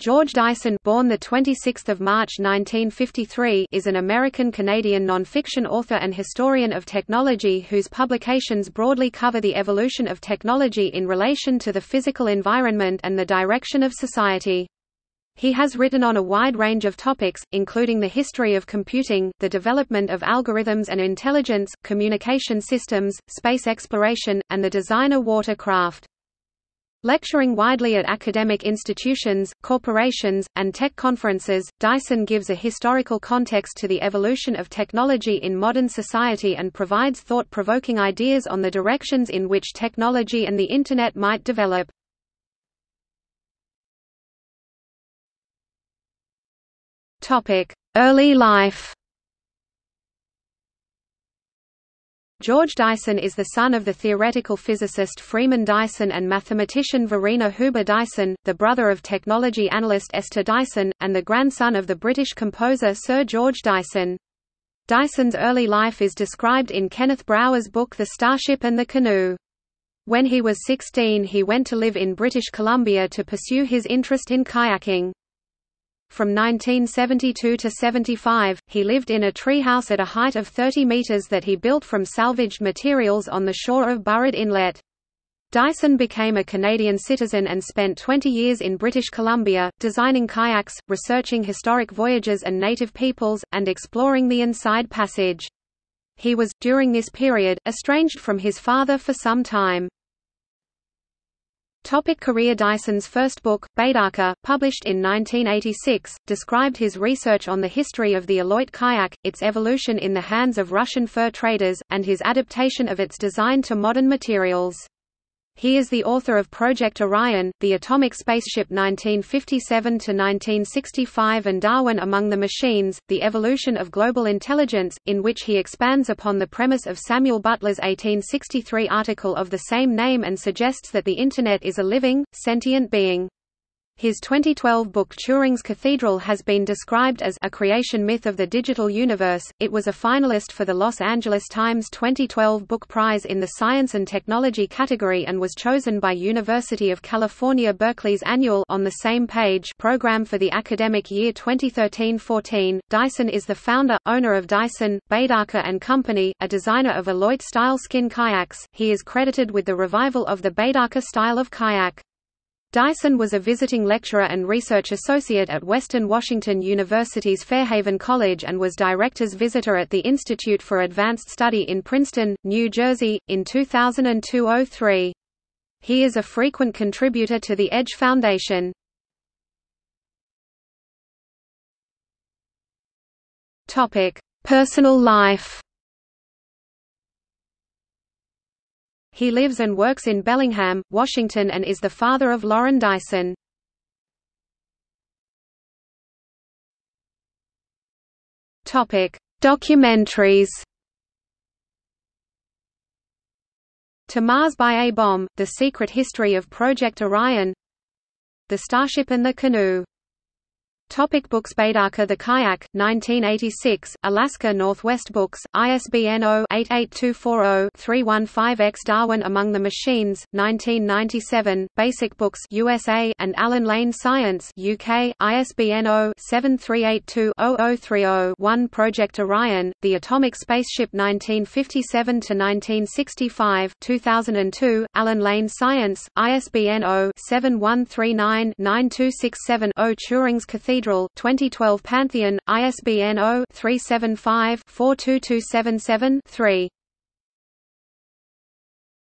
George Dyson, born the 26th of March 1953, is an American-Canadian nonfiction author and historian of technology whose publications broadly cover the evolution of technology in relation to the physical environment and the direction of society. He has written on a wide range of topics, including the history of computing, the development of algorithms and intelligence, communication systems, space exploration, and the design of watercraft. Lecturing widely at academic institutions, corporations, and tech conferences, Dyson gives a historical context to the evolution of technology in modern society and provides thought-provoking ideas on the directions in which technology and the Internet might develop. Early life. George Dyson is the son of the theoretical physicist Freeman Dyson and mathematician Verena Huber-Dyson, the brother of technology analyst Esther Dyson, and the grandson of the British composer Sir George Dyson. Dyson's early life is described in Kenneth Brower's book The Starship and the Canoe. When he was 16, he went to live in British Columbia to pursue his interest in kayaking. From 1972 to 75, he lived in a treehouse at a height of 30 meters that he built from salvaged materials on the shore of Burrard Inlet. Dyson became a Canadian citizen and spent 20 years in British Columbia, designing kayaks, researching historic voyages and native peoples, and exploring the Inside Passage. He was, during this period, estranged from his father for some time. Topic career. Dyson's first book, Baidarka, published in 1986, described his research on the history of the Aloit kayak, its evolution in the hands of Russian fur traders, and his adaptation of its design to modern materials. He is the author of Project Orion, The Atomic Spaceship 1957–1965 and Darwin Among the Machines, The Evolution of Global Intelligence, in which he expands upon the premise of Samuel Butler's 1863 article of the same name and suggests that the Internet is a living, sentient being. His 2012 book Turing's Cathedral has been described as a creation myth of the digital universe. It was a finalist for the Los Angeles Times 2012 Book Prize in the Science and Technology category and was chosen by University of California Berkeley's annual On the Same Page program for the academic year 2013-14. Dyson is the founder, owner of Dyson, Baidarka and Company, a designer of Aloit-style skin kayaks. He is credited with the revival of the Baidarka style of kayak. Dyson was a visiting lecturer and research associate at Western Washington University's Fairhaven College and was director's visitor at the Institute for Advanced Study in Princeton, New Jersey, in 2002-03. He is a frequent contributor to the Edge Foundation. Personal life. He lives and works in Bellingham, Washington and is the father of Lauren Dyson. Documentaries. To Mars by A Bomb, The Secret History of Project Orion, The Starship and the Canoe. Topic books. Baidarka the Kayak, 1986, Alaska Northwest Books, ISBN 0-88240-315-X. Darwin Among the Machines, 1997, Basic Books USA and Allen Lane Science UK, ISBN 0-7382-0030-1. Project Orion, The Atomic Spaceship 1957–1965, 2002, Allen Lane Science, ISBN 0-7139-9267-0. Turing's Cathedral, 2012, Pantheon, ISBN 0-375-42277-3.